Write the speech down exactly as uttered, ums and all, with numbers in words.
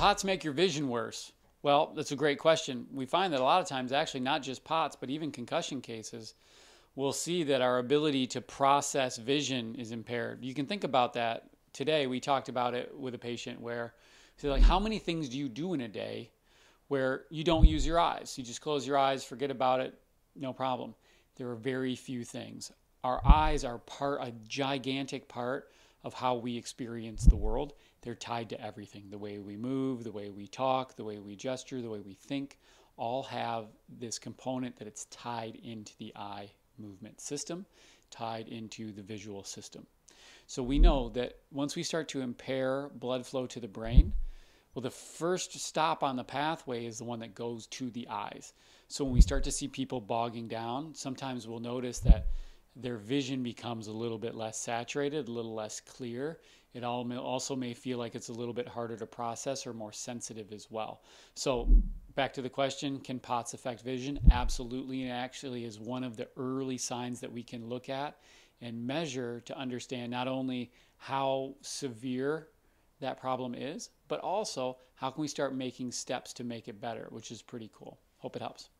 POTS make your vision worse? Well, that's a great question. We find that a lot of times, actually, not just POTS, but even concussion cases, we'll see that our ability to process vision is impaired. You can think about that. Today, we talked about it with a patient where, so like, how many things do you do in a day where you don't use your eyes? You just close your eyes, forget about it, no problem. There are very few things. Our eyes are part, a gigantic part of how we experience the world. They're tied to everything. The way we move, the way we talk, the way we gesture, the way we think, all have this component that it's tied into the eye movement system, tied into the visual system. So we know that once we start to impair blood flow to the brain, well, the first stop on the pathway is the one that goes to the eyes. So when we start to see people bogging down, sometimes we'll notice that their vision becomes a little bit less saturated, a little less clear. It also may feel like it's a little bit harder to process or more sensitive as well. So back to the question, can POTS affect vision? Absolutely, and it actually is one of the early signs that we can look at and measure to understand not only how severe that problem is, but also how can we start making steps to make it better, which is pretty cool. Hope it helps.